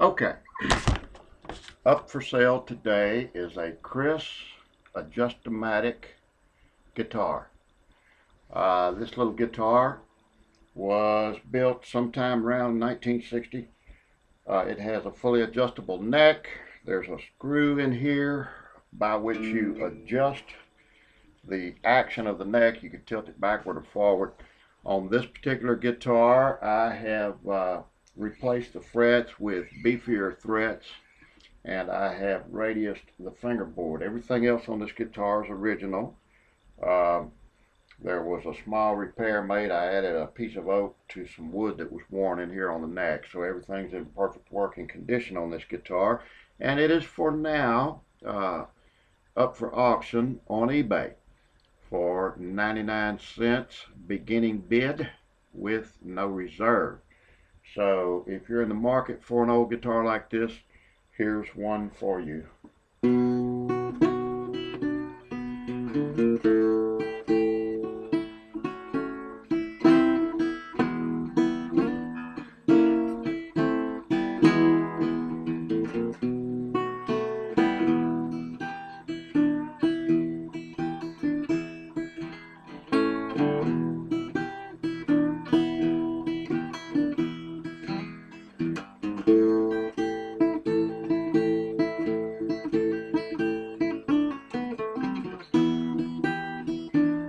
Okay, up for sale today is a Chris Adjustomatic guitar. This little guitar was built sometime around 1960. It has a fully adjustable neck. There's a screw in here by which you adjust the action of the neck. You can tilt it backward or forward. On this particular guitar, I have replaced the frets with beefier frets, and I have radiused the fingerboard. Everything else on this guitar is original. There was a small repair made. I added a piece of oak to some wood that was worn in here on the neck, so everything's in perfect working condition on this guitar, and it is for now up for auction on eBay for 99¢ beginning bid with no reserve. So if you're in the market for an old guitar like this, here's one for you. Times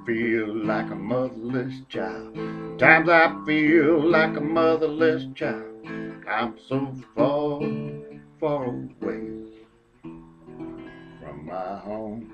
I feel like a motherless child. Times I feel like a motherless child. I'm so far, far away from my home.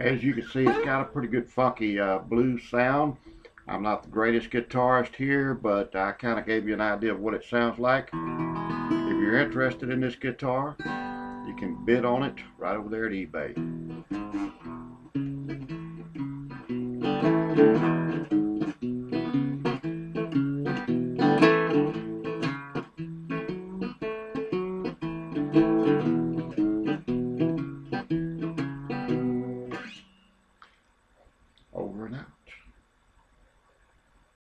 As you can see, it's got a pretty good funky blues sound. I'm not the greatest guitarist here, but I kind of gave you an idea of what it sounds like. If you're interested in this guitar, you can bid on it right over there at eBay.